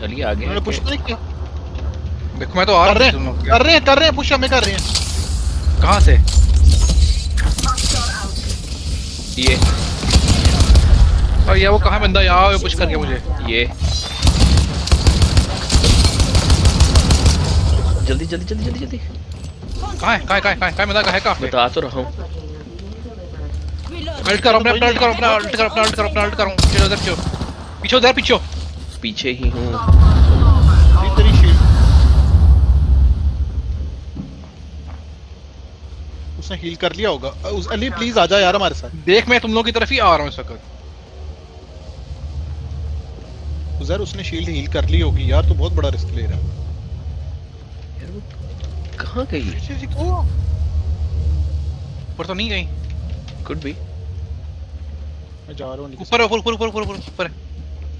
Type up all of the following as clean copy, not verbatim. चलिए आगे। मैंने पुश नहीं किया। देखो मैं तो आ रहा हूं। कर रहे हैं पुश हमें कर रहे हैं। कहां से? ये। और ये वो कहां बंदा यार ये पुश करके मुझे। ये। जल्दी। कहां है बंदा का? बता तो रहा हूं। अल्ट करो अपना पीछे उधर पीछे ही हूं। तेरी शील्ड उसने हील कर लिया होगा। उस अली प्लीज आ जा यार हमारे साथ। देख मैं तुम लोगों की तरफ ही आ रहा हूं इस वक्त। उधर उसने शील्ड हील कर ली होगी यार। तो बहुत बड़ा रिस्क ले रहा है यार। वो कहां गई? ओ ऊपर तो नहीं गई। Could be. मैं जा रहा हूं ऊपर।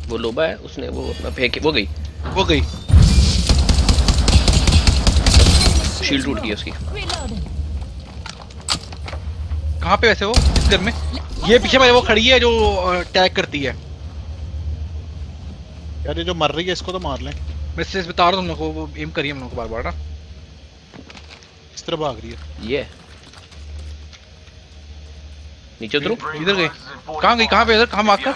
वो लोबा है उसने वो अपना फेंके। वो गई शील्ड टूट गई उसकी। कहां पे वैसे वो इस घर में? ये पीछे मेरे वो खड़ी है जो अटैक करती है यार। ये जो मर रही है इसको तो मार लें। मैं से बता रहा हूं तुम लोगों को। वो एम करिए हम लोग को बार-बार ना। इस तरफ भाग रही है ये। नीचे उतरो। इधर गए। कहां पे इधर कहां मार कर?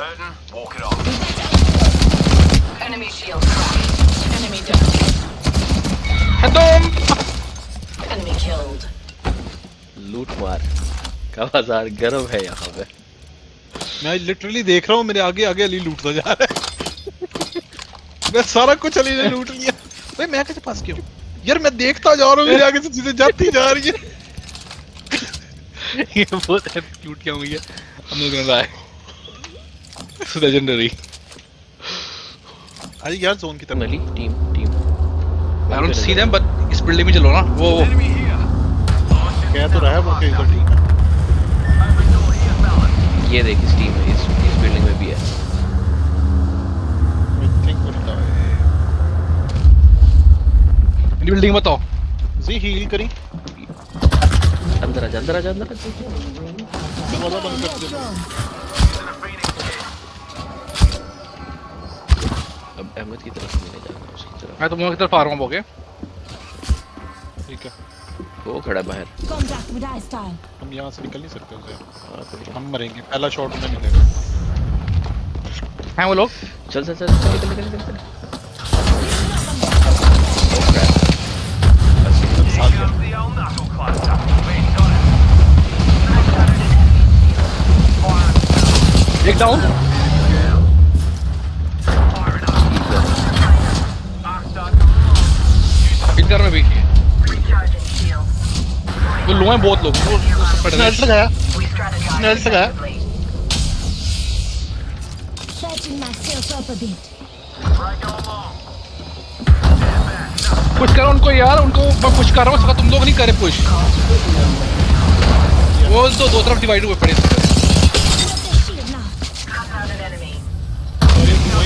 Enemy shield cracked. Enemy down. Hadom. Enemy killed. लूट मार का बाजार गर्म है यहाँ पे। मैं लिटरली देख रहा हूँ मेरे आगे अली लूटता जा रहा है। मैं सारा कुछ अली ने लूट लिया। भाई मैं कैसे पास क्यों यार? मैं देखता जा रहा हूँ मेरे आगे से चीजें जाती जा रही है। ये बहुत एपिक लूट क्या हुई है। हम लोग ने लाए लेजेंडरी। अरे यार जोन की तरफ। Team I don't see them but इस बिल्डिंग में चलो ना। वो क्या तो रहा है वो इधर टीम। ये देख इस टीम में इस बिल्डिंग में भी है। आई थिंक पता है। ये बिल्डिंग बताओ। जी हील करी। अंदर आ वाला बंद कर दे। अब अहमद की तरफ नहीं जाना उसकी तरफ। मैं तुम लोगों की तरफ आ रहा हूं। बोगे ठीक है। वो खड़ा बाहर। हम यहां से निकल नहीं सकते उसे। हम मरेंगे पहला शॉट में मिलेगा। हैं वो लोग। चल निकल। एक डाउन। में भी वो लोग हैं बहुत लोग। नेट लगाया। पुश करो उनको यार। उनको मैं पुश कर रहा हूँ। तुम लोग नहीं करे पुश। वो तो दो तरफ डिवाइड हुए पड़े।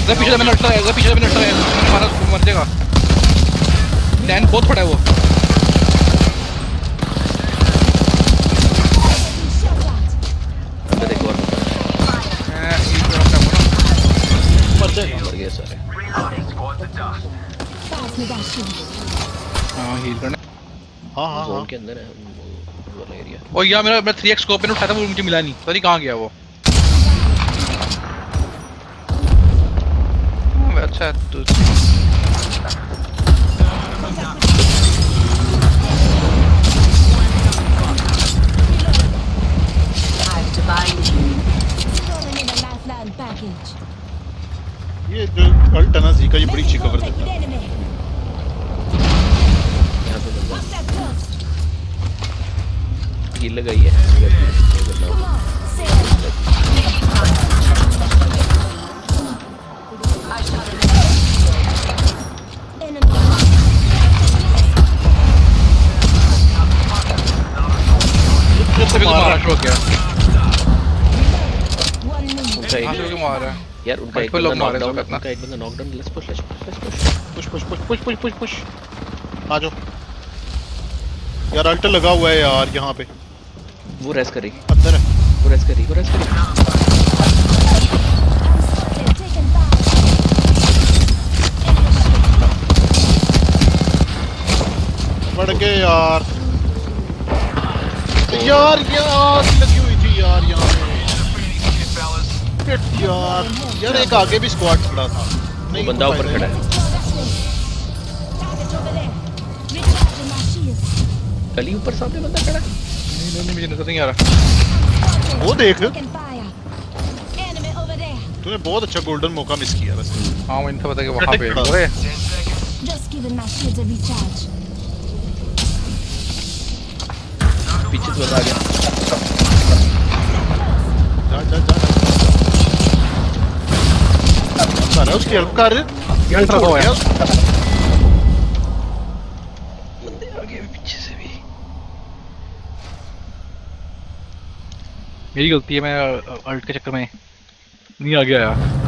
पिछले मिनट है हमारा मर जाएगा। लैंड बहुत बड़ा है वो। देखो मर गए सारे। हाँ जोन के अंदर है वो एरिया। ओ यार मेरा 3x स्कोप मैंने उठाया था वो मुझे मिला नहीं। पता नहीं कहाँ गया वो। अच्छा तो ये जो अल्ट है ना जी का ये बड़ी अच्छी कवर देता है। ये लगाई है। कितने भी मारा शो किया यार। उनका एक बंदा नॉकडाउन नॉकडाउन। Let's push. आ जाओ यार। अल्ट लगा हुआ है यार यहां पे। वो रेस कर रही अंदर है। वो रेस कर रही फट गए यार। यार ये आग लगी हुई थी यार यहाँ पे यार। यार एक आगे भी स्क्वाड खड़ा था, वो बंदा ऊपर खड़ा है। गली ऊपर सामने बंदा खड़ा है। नहीं मुझे नजर नहीं आ रहा। वो देख तूने बहुत अच्छा गोल्डन मौका मिस किया वैसे। हाँ मुझे पता है कि वहाँ पे अरे पीछे तो आ गया। जा उसकी हेल्प कर अल्ट्रा हो गया। बंदे आ गए पीछे से भी। मेरी गलती है, मैं अल्ट के चक्कर में नहीं आ गया यार।